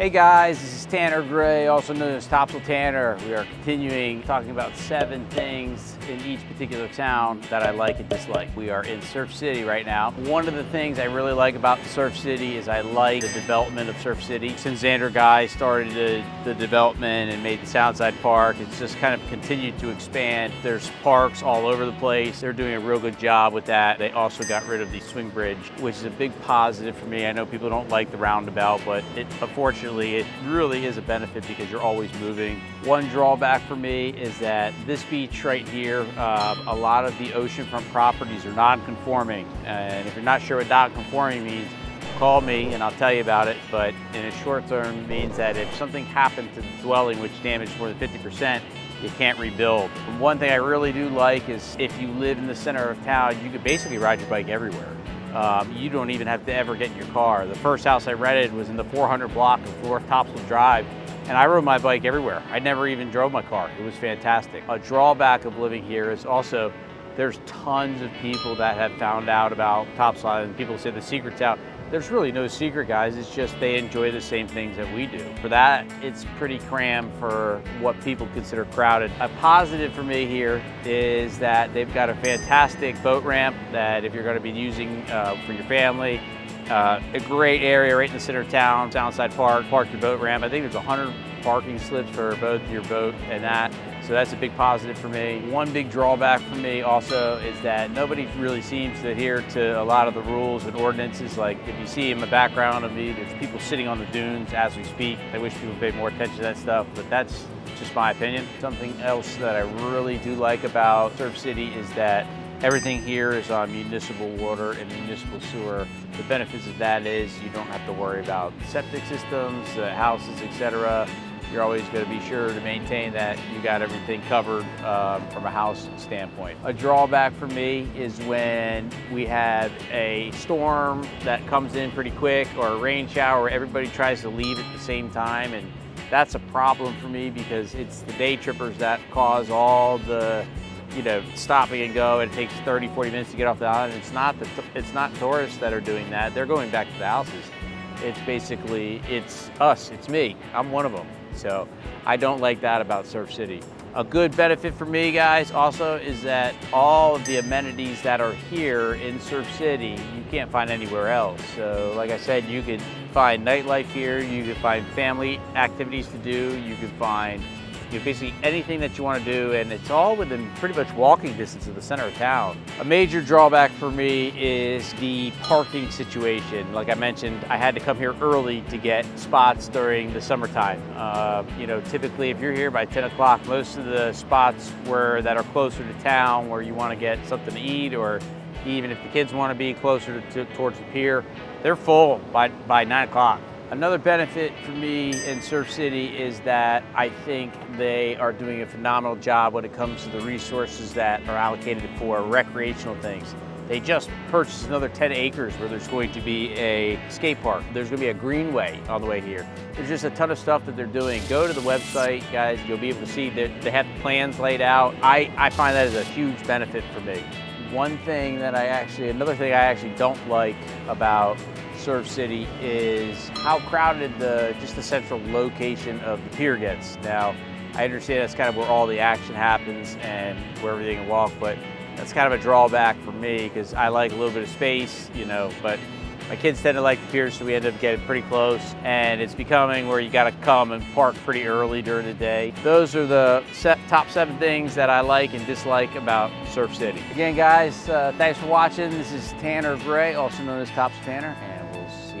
Hey guys, this is Tanner Gray, also known as Topsail Tanner. We are continuing talking about 7 things in each particular town that I like and dislike. We are in Surf City right now. One of the things I really like about Surf City is I like the development of Surf City. Since Xander Guy started the development and made the Soundside Park, it's just kind of continued to expand. There's parks all over the place. They're doing a real good job with that. They also got rid of the swing bridge, which is a big positive for me. I know people don't like the roundabout, but unfortunately, it really is a benefit because you're always moving. One drawback for me is that this beach right here, a lot of the oceanfront properties are non-conforming. And if you're not sure what non-conforming means, call me and I'll tell you about it. But in a short term means that if something happened to the dwelling which damaged more than 50%, you can't rebuild. One thing I really do like is if you live in the center of town, you could basically ride your bike everywhere. You don't even have to ever get in your car. The first house I rented was in the 400 block of North Topsail Drive, and I rode my bike everywhere. I never even drove my car. It was fantastic. A drawback of living here is also there's tons of people that have found out about Topsail Island. People say the secret's out. There's really no secret, guys. It's just they enjoy the same things that we do. For that, it's pretty crammed for what people consider crowded. A positive for me here is that they've got a fantastic boat ramp that if you're gonna be using for your family, a great area right in the center of town, Townside Park, park your boat ramp. I think there's 100 parking slips for both your boat and that. So that's a big positive for me. One big drawback for me also is that nobody really seems to adhere to a lot of the rules and ordinances. Like if you see in the background of me, there's people sitting on the dunes as we speak. I wish people would pay more attention to that stuff, but that's just my opinion. Something else that I really do like about Surf City is that everything here is on municipal water and municipal sewer. The benefits of that is you don't have to worry about septic systems, houses, etc. You're always going to be sure to maintain that you got everything covered from a house standpoint. A drawback for me is when we have a storm that comes in pretty quick or a rain shower, everybody tries to leave at the same time, and that's a problem for me because it's the day trippers that cause all the stopping and go, and it takes 30, 40 minutes to get off the island. It's not tourists that are doing that. They're going back to the houses. It's basically, it's us, it's me. I'm one of them. So I don't like that about Surf City. A good benefit for me, guys, also is that all of the amenities that are here in Surf City, you can't find anywhere else. So like I said, you could find nightlife here, you could find family activities to do, you could find basically anything that you want to do, and it's all within pretty much walking distance of the center of town. A major drawback for me is the parking situation. Like I mentioned, I had to come here early to get spots during the summertime. Typically if you're here by 10 o'clock, most of the spots that are closer to town where you want to get something to eat, or even if the kids want to be closer towards the pier, they're full by 9 o'clock. Another benefit for me in Surf City is that I think they are doing a phenomenal job when it comes to the resources that are allocated for recreational things. They just purchased another 10 acres where there's going to be a skate park. There's going to be a greenway on the way here. There's just a ton of stuff that they're doing. Go to the website, guys. You'll be able to see that they have the plans laid out. I find that is a huge benefit for me. Another thing I actually don't like about Surf City is how crowded just the central location of the pier gets. Now, I understand that's kind of where all the action happens and where everything can walk, but that's kind of a drawback for me because I like a little bit of space, but my kids tend to like the pier, so we end up getting pretty close, and it's becoming where you gotta come and park pretty early during the day. Those are the top 7 things that I like and dislike about Surf City. Again, guys, thanks for watching. This is Tanner Gray, also known as Topsail Tanner, and we'll see